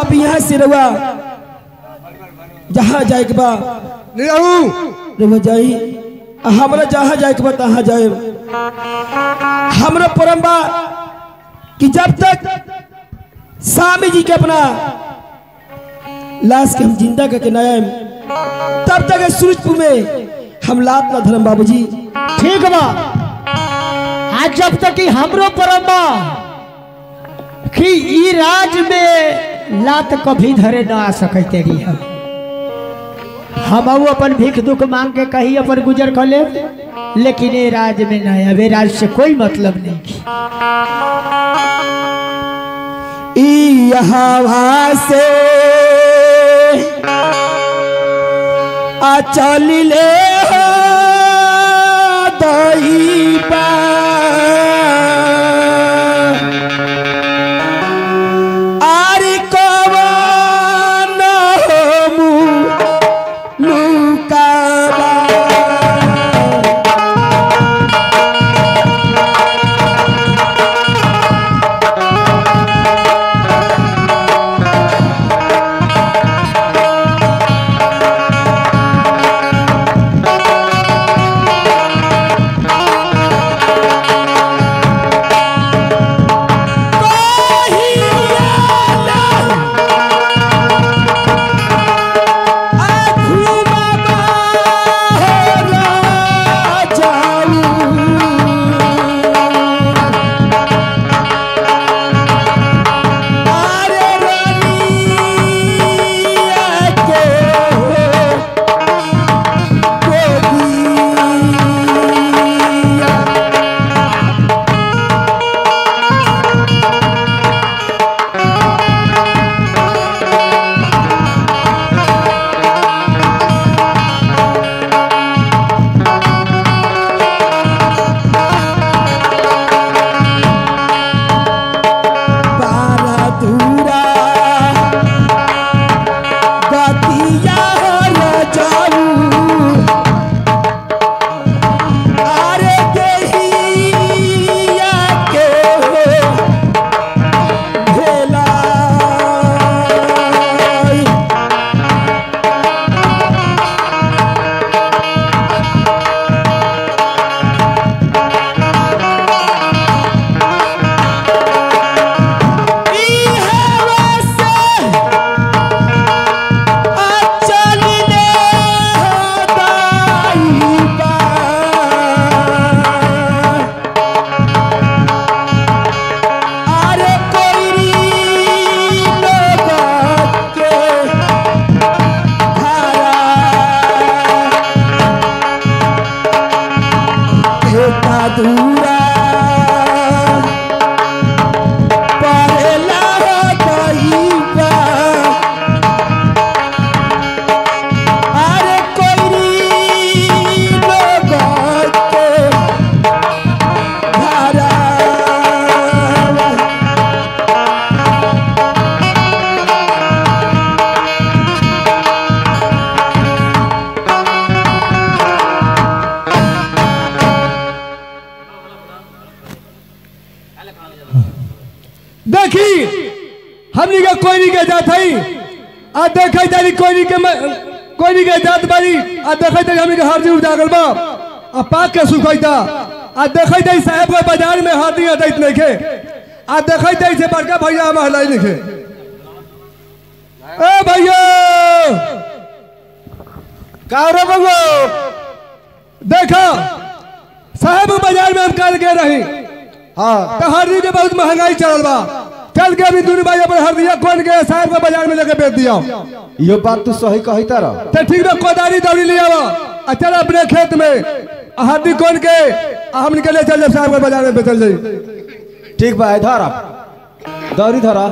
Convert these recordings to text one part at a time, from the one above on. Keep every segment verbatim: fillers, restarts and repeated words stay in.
अब यहाँ से रवा जहाँ जाए के जाई हमरा जहाँ जाए के तहाँ जाए हमरा परम्बा कि जब तक स्वामी जी के अपना लाश के हम जिंदा करके न आए तब तक सूरजपुर में हम लात ना धरम बाबू जी। ठीक बा आज जब तक कि हमरो परम्बा कि ई राज में लात कभी धरे ना आ सकते रही हम हम अपन भीख दुख मांग के कहीं अपन गुजर कर ले, लेकिन ये राज में ना आवे राज से कोई मतलब नहीं। ई यहाँ से आ चल ले हो दही बाजार में हाथ नहीं हटत नहीं के आ देखत है से बड़का भैया हम हलाई नहीं के ए भैया कारो बंगो देखो साहब बाजार में हम काल के रही। हां त हरदी के बहुत महंगाई चलल बा चल के अभी दुनिया बाजार पर हरदिया कोन के साहब बाजार में लेके बेच दिया। यो बात तू सही कहित र त ठीक बा कोदारी दौड़ी ले आवा आ चल अपने खेत में हरदी कोन के हम निकले चल जब साहब के बाजार में बेचल जाई। ठीक बा इधर आ दौरी धरा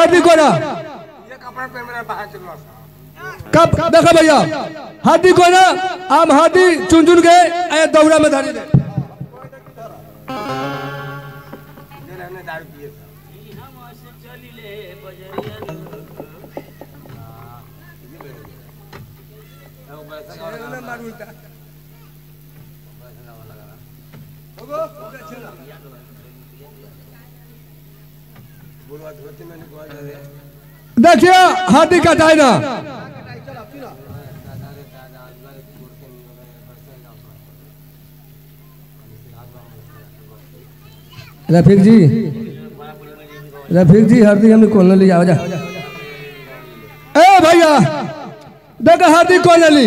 हाथ भी कोना कब देखा भैया हाथी को ना आम हाथी चुन चुन के आया दौड़ा में धारी दे देखिए हाथी कटाए ना रफीक जी रफीक जी हाथी हमने कोल ली आवाजा ए भैया देखा हाथी कोल ली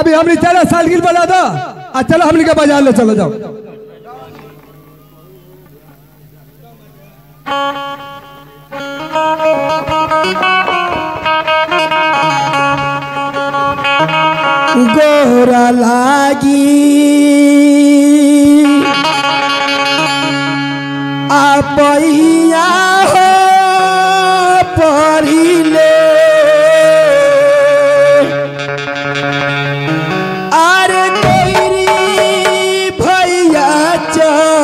अभी हमने चला सालगिर बना था आ चलो हमने का बाजार ले चलो जाओ गोरा लागी अपैया हो परिले अरे कोई भैया चली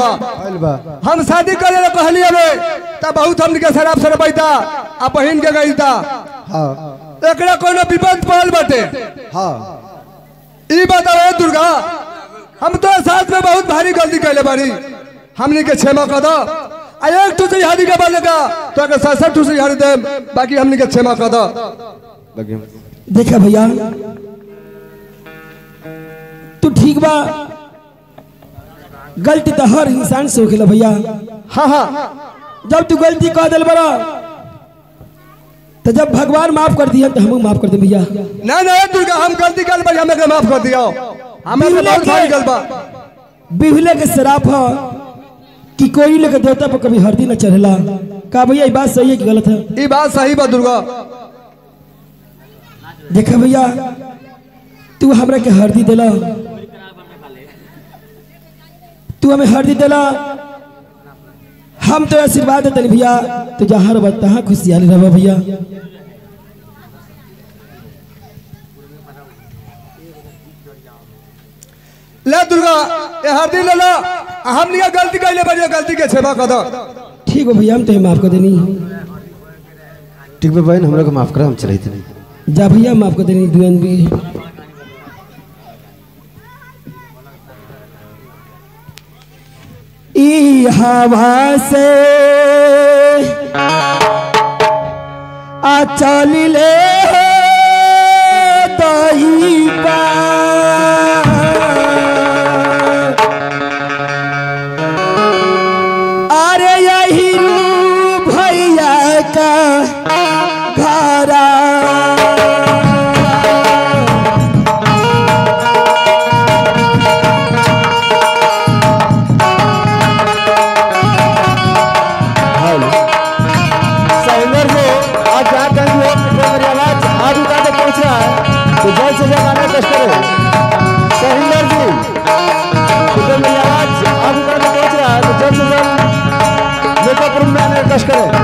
गइल बा। हम शादी करे ला कहलिए बे त बहुत हमन के शराब सरबैता आ बहिन के गइलता। हां एकरा कोनो विपद पाल बाटे। हां ई बतावे दुर्गा हम तो साथ में बहुत भारी गलती कइले बानी, हमनी के क्षमा कर दो। आ एक तू से हादी के बलेगा तो के साथ साथ तू से हार दे, बाकी हमनी के क्षमा कर दो। देखा भैया तू ठीक बा, गलती तो हर इंसान से होखेला भैया। हाँ हाँ जब तू गलती कर दिल बड़ा तो जब भगवान माफ कर दिया तो हम माफ कर दे भैया। ना ना दुर्गा हम गलती कर बड़ी हमें माफ कर दिया, हमें बहुत भारी गलबा। बिहले के शराब है कि कोई लेके देवता पर कभी हरदी न चढ़ला का भैया? ये बात सही है कि गलत है? ये बात सही बा दुर्गा। देखा भैया तू हमरा के हरदी देला, तू हमें हरदी देला, हम तो आशीर्वाद देते भैया तू जहाँ रह तहाँ खुशहाली रह भैया। ले दुर्गा ये हरदी ले ला, हमने क्या गलती कर ले बढ़िया, गलती के क्षमा कर दो। ठीक हो भैया हम तुम्हें माफ कर देनी। ठीक है भाई हम लोग माफ करा, हम चले थे जा भैया माफ कर देनी दुआन भी। ई हवा से आ चली ले दहिपा अरे यही रू भैया का घरा करें।